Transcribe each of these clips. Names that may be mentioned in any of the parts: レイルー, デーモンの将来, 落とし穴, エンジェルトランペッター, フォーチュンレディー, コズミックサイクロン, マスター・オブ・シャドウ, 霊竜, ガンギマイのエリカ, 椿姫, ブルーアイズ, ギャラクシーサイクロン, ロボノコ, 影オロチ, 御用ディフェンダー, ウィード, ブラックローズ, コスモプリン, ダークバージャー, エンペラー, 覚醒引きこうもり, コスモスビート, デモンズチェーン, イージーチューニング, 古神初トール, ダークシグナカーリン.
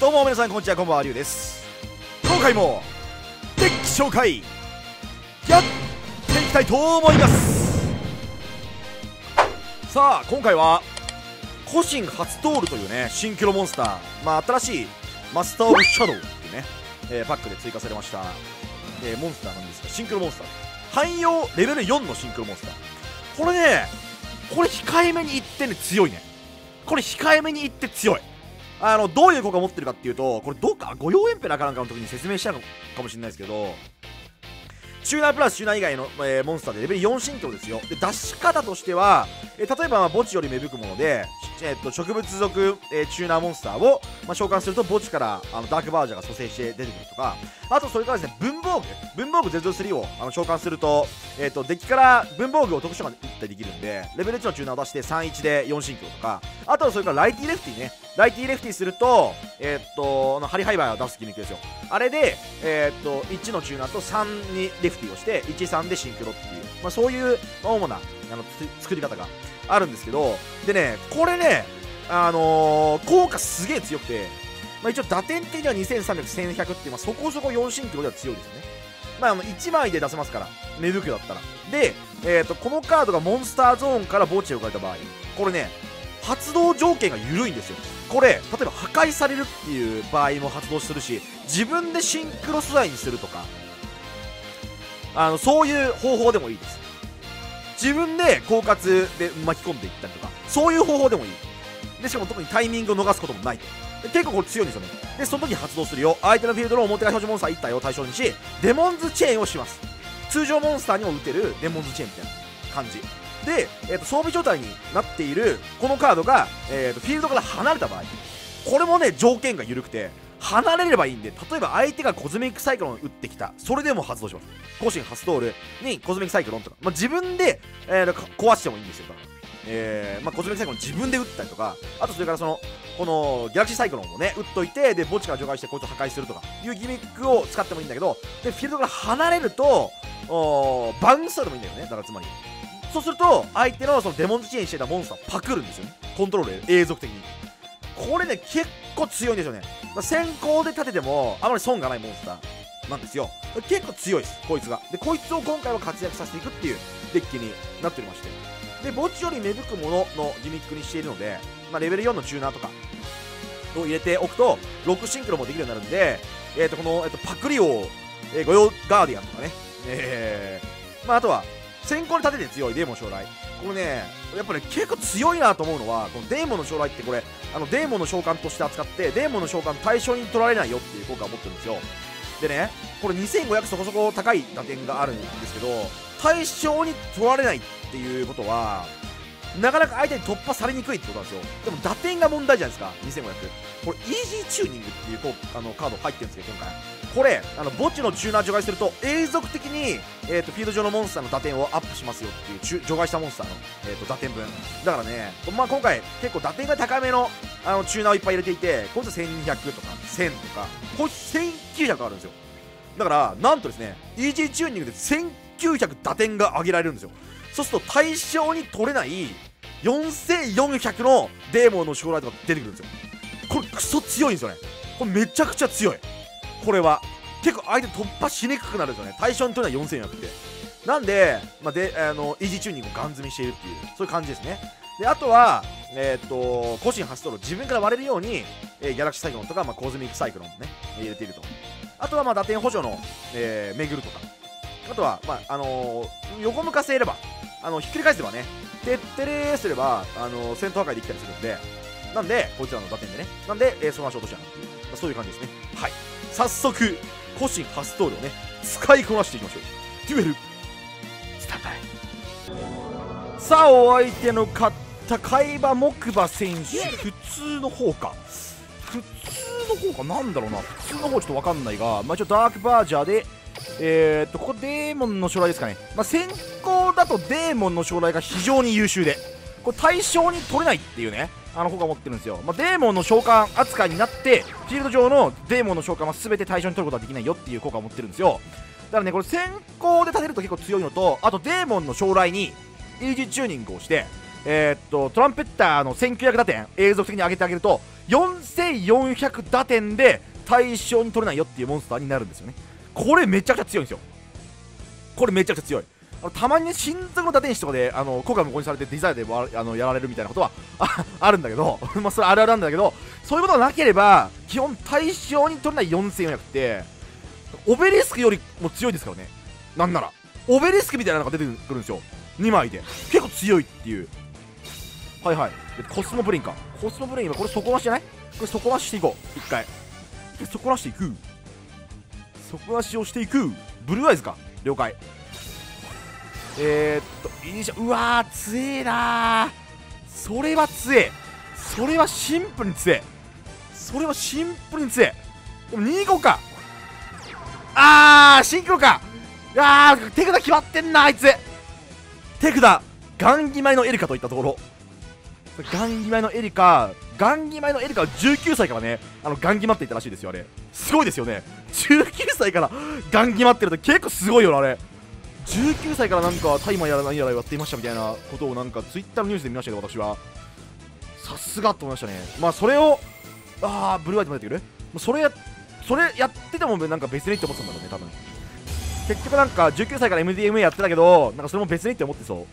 どうも皆さんこんにちは、こんばんは、りゅうです。今回もデッキ紹介やっていきたいと思います。さあ今回は古神初トールというね新キャラモンスター、新しいマスター・オブ・シャドウっていうね、パックで追加されました、モンスターなんですが、シンクロモンスター汎用レベル4のシンクロモンスター、これね、これ控えめにいってね強いね。これ控えめにいって強い。どういう効果を持ってるかっていうと、これどうか御用エンペラーかなんかの時に説明したのかもしれないですけど、チューナープラスチューナー以外の、モンスターでレベル4シンクロですよ。で出し方としては、例えば、墓地より芽吹くもので、植物属、チューナーモンスターを、召喚すると墓地からダークバージャーが蘇生して出てくるとか、あとそれからですね、文房具003を召喚すると、デッキから文房具を特殊召喚できるんで、レベル1のチューナーを出して31で4シンクロとか、あとはそれからライティレフティね。ライティレフティすると、ハリハイバーを出す気抜きですよ。あれで、1のチューナーと3にレフティをして、1、3でシンクロっていう、そういう主な作り方があるんですけど、でね、これね、効果すげえ強くて、一応打点的には2300、1100って、そこそこ4シンクロでは強いですよね。1枚で出せますから、芽吹くだったら。で、このカードがモンスターゾーンから墓地へ置かれた場合、これね、発動条件が緩いんですよ。これ、例えば破壊されるっていう場合も発動するし、自分でシンクロ素材にするとか、そういう方法でもいいです。自分で狡猾で巻き込んでいったりとか、そういう方法でもいいで、しかも特にタイミングを逃すこともないと。で結構これ強いんですよね。でその時発動するよ、相手のフィールドの表が表示モンスター1体を対象にし、デモンズチェーンをします。通常モンスターにも打てるデモンズチェーンみたいな感じで、装備状態になっているこのカードが、フィールドから離れた場合、これもね条件が緩くて離れればいいんで、例えば相手がコズミックサイクロンを打ってきた、それでも発動します。古神初トールにコズミックサイクロンとか、自分で、壊してもいいんですよ。コズミックサイクロン自分で打ったりとか、あとそれからこのギャラクシーサイクロンをね打っといて、で墓地から除外してこいつを破壊するとかいうギミックを使ってもいいんだけど、でフィールドから離れるとバウンスでもいいんだよね。だからつまりそうすると相手のデモンズチェーンしてたモンスターをパクるんですよね、コントロール永続的に。これね結構強いんですよね。先行で立ててもあまり損がないモンスターなんですよ。結構強いですこいつが。でこいつを今回は活躍させていくっていうデッキになっておりまして、で墓地より芽吹くもののギミックにしているので、レベル4のチューナーとかを入れておくと6シンクロもできるようになるんで、この、パクリ王、御用ガーディアンとかね、あとは先行に立てて強いデーモン将来。これねやっぱり、結構強いなと思うのは、このデーモンの将来ってこれデーモンの召喚として扱って、デーモンの召喚対象に取られないよっていう効果を持ってるんですよ。でねこれ2500そこそこ高い打点があるんですけど、対象に取られないっていうことはなかなか相手に突破されにくいってことなんですよ。でも打点が問題じゃないですか。2500これイージーチューニングっていうカード入ってるんですけど、今回これ墓地のチューナー除外すると永続的に、フィールド上のモンスターの打点をアップしますよっていう、除外したモンスターの、打点分だからね。今回結構打点が高めのチューナーをいっぱい入れていて、こいつ1200とか1000とか、こいつ1900あるんですよ。だからなんとですね、イージーチューニングで1900打点が上げられるんですよ。そうすると対象に取れない4400のデーモンの将来とか出てくるんですよ。これクソ強いんですよね。これめちゃくちゃ強い。これは結構相手突破しにくくなるんですよね、対象に取るのは4000やって。なんで、イージーチューニングをガン積みしているっていう、そういう感じですね。であとは古神初トール自分から割れるように、ギャラクシーサイクロンとか、コズミックサイクロンもね入れていると。あとは打点補助の、巡るとか、あとは、横向かせればひっくり返せばね、てってれーすれば戦闘破壊できたりするんで、なんでこいつらの打点でね、なんでその足を落としちゃう、そういう感じですね。はい、早速古神初トールをね使いこなしていきましょう。デュエルスタンバイ。さあお相手の勝った海馬木馬選手、普通の方かなんだろうな、普通の方ちょっとわかんないが、一応ダークバージャーでここデーモンの将来ですかね。先行だとデーモンの将来が非常に優秀で、これ対象に取れないっていうね効果を持ってるんですよ。デーモンの召喚扱いになってフィールド上のデーモンの召喚は全て対象に取ることはできないよっていう効果を持ってるんですよ。だからねこれ先行で立てると結構強いのと、あとデーモンの将来にイージーチューニングをして、トランペッターの1900打点永続的に上げてあげると4400打点で対象に取れないよっていうモンスターになるんですよね。これめちゃくちゃ強いんですよ。これめちゃくちゃ強い。たまにね、新作の打点師とかで効果無効にされてデザインでやられるみたいなことは あるんだけどまあそれあるあるなんだけど、そういうことがなければ基本対象に取れない4400ってオベリスクよりも強いですからね。なんならオベリスクみたいなのが出てくるんですよ、2枚で。結構強いっていう。はいはい。コスモプリンか。コスモプリン今これ底なしじゃない？これ底なししていこう。一回。底なししていく。底なしをしていく。ブルーアイズか。了解。イニシャ、うわー、強えなー。それは強え。それはシンプルに強え。それはシンプルに強え。でも2個か。あー、シンクロか。あー、手札決まってんな、あいつ。手札、ガンギマイのエリカといったところ。ガンギマイのエリカ、ガンギマイのエリカは19歳からね、ガンギマっていたらしいですよ、あれ。すごいですよね。19歳からガンギマってると結構すごいよな、あれ。19歳からなんかタイマーやら何やらやっていましたみたいなことをなんかツイッターのニュースで見ましたけど、私は。さすがと思いましたね。まあ、それを、あー、ブルーアイズも出てくる。それやっててもなんか別にって思ってたんだろうね、多分。結局なんか19歳から MDMA やってたけど、なんかそれも別にって思ってそ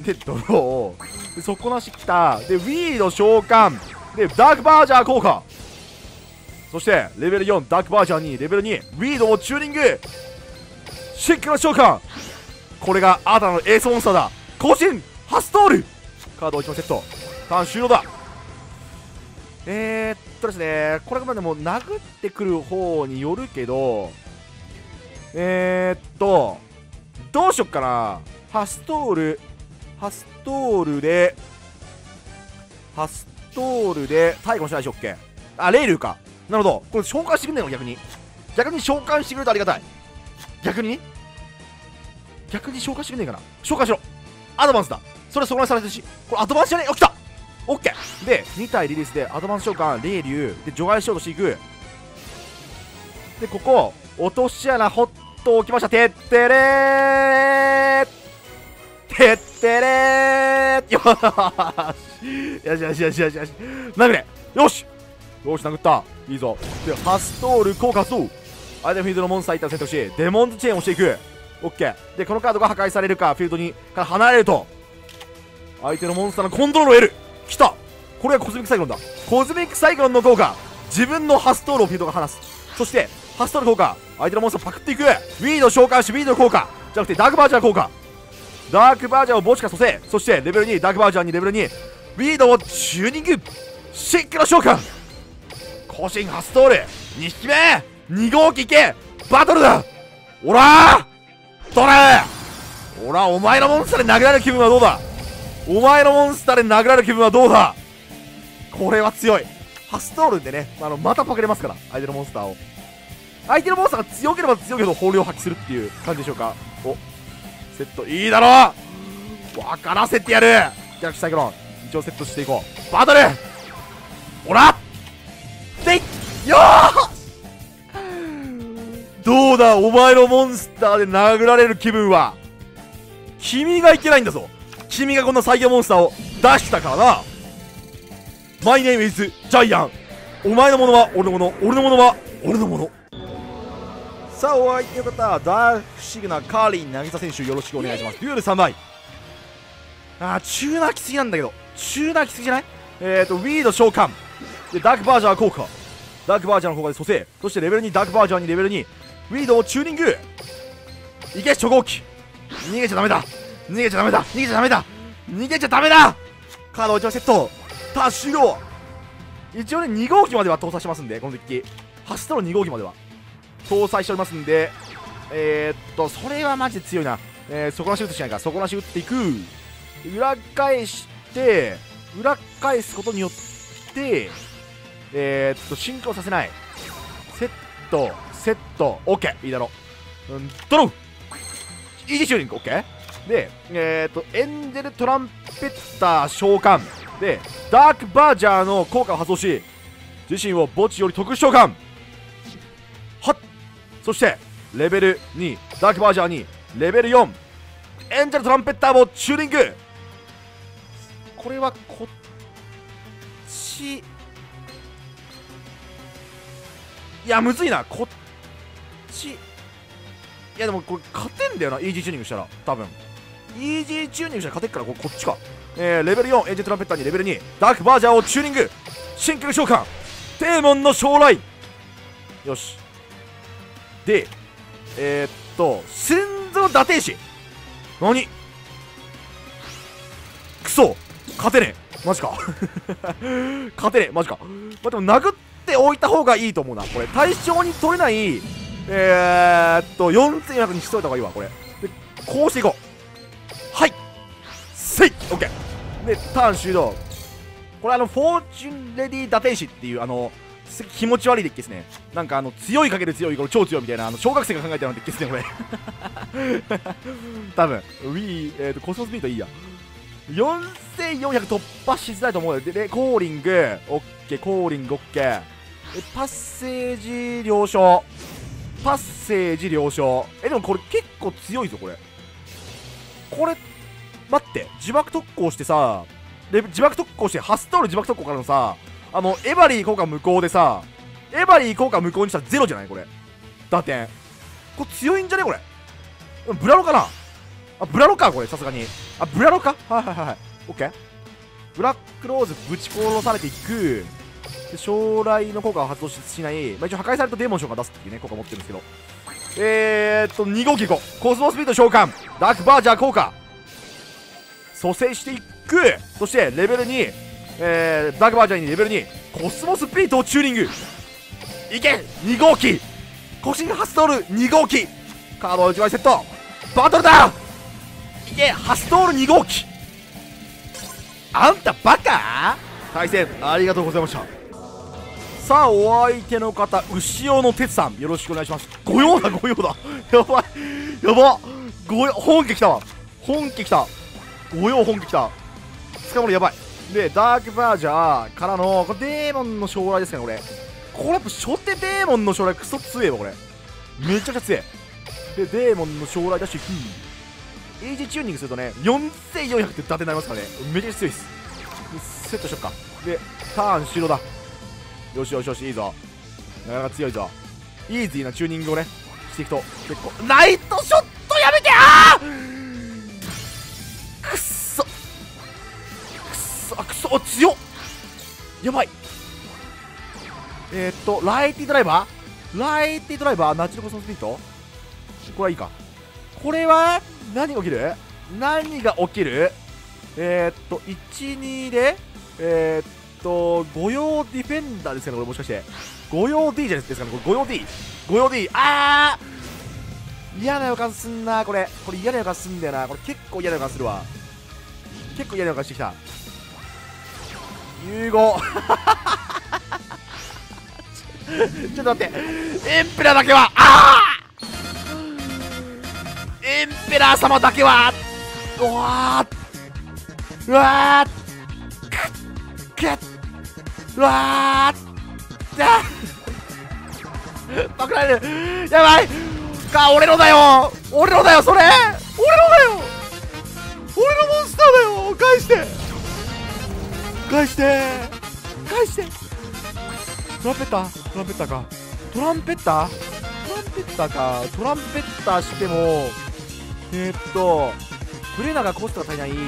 う。で、ドローを。で、底なし来た。で、ウィード召喚。で、ダークバージャー効果。そして、レベル4、ダークバージャー2、レベル2、ウィードをチューリング。シンクロ召喚。これが新たなのエースモンスターだ。更新初トール。カードを1枚セット。ターン終了だ。ですね、これまでも殴ってくる方によるけど、どうしよっかな。ハストールで、対抗しないでしょっけ。あ、レイルーか。なるほど。これ召喚してくんねんの、逆に。逆に召喚してくれるとありがたい。逆に召喚してくんねんかな。召喚しろ。アドバンスだ。それはそこまでされてるし、これアドバンスじゃねえ。起きた。オッケーで、2体リリースでアドバンス召喚、霊竜で除外しようとしていく。で、ここ落とし穴ホット置きました。てってれー、てってれー、よーしよしよしよしよしよし、殴れ。よしよし、殴った。いいぞ。で、ハストール効果そうアイテムフィールドのモンスター一体選択し、デモンズチェーンをしていく。オッケーで、このカードが破壊されるかフィールドにから離れると相手のモンスターのコントロールを得る。来た。これがコズミックサイクロンだ。コズミックサイクロンの効果、自分のハストールをフィールドが離す。そしてハストール効果、相手のモンスターをパクっていく。ウィード召喚し、ウィード効果じゃなくてダークバージャー効果、ダークバージャーを墓地から蘇生。そしてレベル2、ダークバージャーにレベル2、ウィードをチューニング。シンクロ召喚、更新ハストール2匹目、2号機いけ。バトルだ。おらー、どれー。おら、お前のモンスターで殴られる気分はどうだ。お前のモンスターで殴られる気分はどうだ。これは強い。ハストールでね、またパクれますから、相手のモンスターを。相手のモンスターが強ければ強いけど法令を発揮するっていう感じでしょうか。お、セットいいだろう。分からせてやる。逆サイクロン一応セットしていこう。バトル、おらでよーどうだ、お前のモンスターで殴られる気分は。君がいけないんだぞ。君がこの最強モンスターを出したからな。マイネームイズジャイアン。お前のものは俺のもの、俺のものは俺のもの。さあ、お相手の方、ダークシグナカーリン渚選手、よろしくお願いします。デュエル3枚。中なきすぎなんだけど、中なきすぎじゃない？ウィード召喚でダークバージャー効果、ダークバージャーの効果で蘇生。そしてレベル2、ダークバージャーにレベル2、ウィードをチューニング。いけ、初号機。逃げちゃダメだ、逃げちゃダメだ、逃げちゃダメだ、逃げちゃダメだ。カードを1枚セット、タッシュロー。一応ね、2号機までは搭載してますんで、このデッキハストロー2号機までは搭載しておりますんで、それはマジで強いな。底なし打つしないか、底なし打っていく。裏返して、裏返すことによってシンクロさせない。セットセット、オッケー、いいだろう。ドロー、イージーシューリング、オッケーで、エンジェルトランペッター召喚でダークバージャーの効果を発動し、自身を墓地より特殊召喚。はっ。そしてレベル2、ダークバージャーにレベル4、エンジェルトランペッターをチューリング。これはこっちいやむずいなこっち。いやでもこれ勝てんだよなイージーチューニングしたら。多分イージーチューニングしたら勝てっから こっちか。レベル4エージェントランペッターにレベル2ダークバージャーをチューニング。真空召喚デーモンの将来。よしで先祖打天使。何クソ勝てねえマジか勝てねえマジか。まあ、でも殴っておいた方がいいと思うなこれ。対象に取れない4000役にしといた方がいいわこれで。こうしていこう。はいせいオッケーでターン終了。これフォーチュンレディー打天使っていう気持ち悪いデッキですね。なんか強いかける強い超強いみたいな小学生が考えたようなデッキですねこれ多分コスモスビートいいや。4400突破しづらいと思うよ。でコーリングオッケーコーリングオッケー。パッセージ了承パッセージ了承。でもこれ結構強いぞこれ。これ待って自爆特攻してさ自爆特攻してハストール自爆特攻からのさエバリー効果無効でさエバリー効果無効にしたらゼロじゃないこれ打点。これ強いんじゃねこれ。ブラロかなあブラロかこれさすがにあブラロかはいはいはいオッケー。ブラックローズぶち殺されていくで将来の効果を発動しない、まあ、一応破壊されたデーモン召喚出すっていうね効果持ってるんですけど2号機行こう。コスモスピード召喚ダークバージャー効果蘇生していく。そしてレベル2ダークバージャーにレベル2コスモスビートをチューニングいけ。2号機コシンハストール2号機カードを1枚セットバトルだいけ。ハストール2号機あんたバカ。対戦ありがとうございました。さあお相手の方牛尾の哲さんよろしくお願いします。御用だ御用だやばいやば御用本家来たわ本家来た御用本家来た捕まるやばい。でダークバージャーからのこれデーモンの将来ですかねこれ。これやっぱ初手デーモンの将来クソ強えわこれめちゃくちゃ強え。でデーモンの将来だしイージーチューニングするとね4400って伊達になりますからねめちゃくちゃ強いっす。セットしとくか。でターン終了だ。よしよしよしいいぞなかなか強いぞ。イージーなチューニングをねしていくと結構ナイトショットやめてあーくっそくそ強っやばい。ライティドライバーライティドライバーナチュラコスモスビートこれはいいか。これは何が起きる何が起きる12で御用ディフェンダーですかねこれもしかして御用 D じゃないですかねこれ御用 D 御用 D あー嫌な予感すんなこれ。これ嫌な予感すんだよなこれ結構嫌な予感するわ結構嫌な予感してきた。融合ちょっと待ってエンペラーだけはあーエンペラー様だけはうわーうわーくっうわーパクられるやばいか俺のだよ俺のだよそれ俺のだよ俺のモンスターだよ返して返して返してトランペッタートランペッターかトランペッタートランペッターかトランペッターしてもブレナがコストが足りないブレ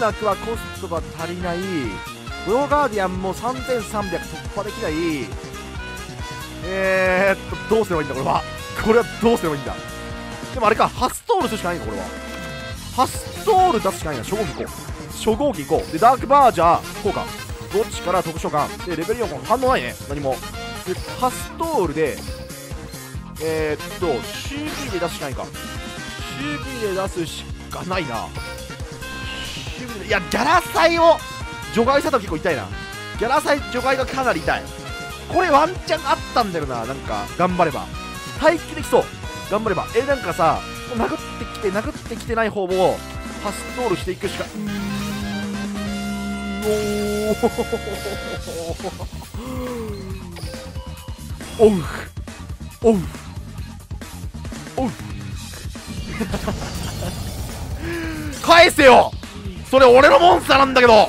ナクはコストが足りないブローガーディアンも3300突破できないどうすればいいんだこれはこれはどうすればいいんだ。でもあれかハストールするしかないのこれはハストール出すしかないな。初号機行こう初号機行こう。でダークバージャー効果どっちから特召喚でレベル4反応ないね何も。でハストールでCP で出すしかないか CP で出すしかないな。いやギャラ祭を除外したと結構痛いな。ギャラ祭除外がかなり痛い。これワンチャンあったんだよななんか頑張れば待機できそう頑張ればなんかさ殴ってきて殴ってきてない方もハストールしていくしかおうおうおう返せよそれ俺のモンスターなんだけど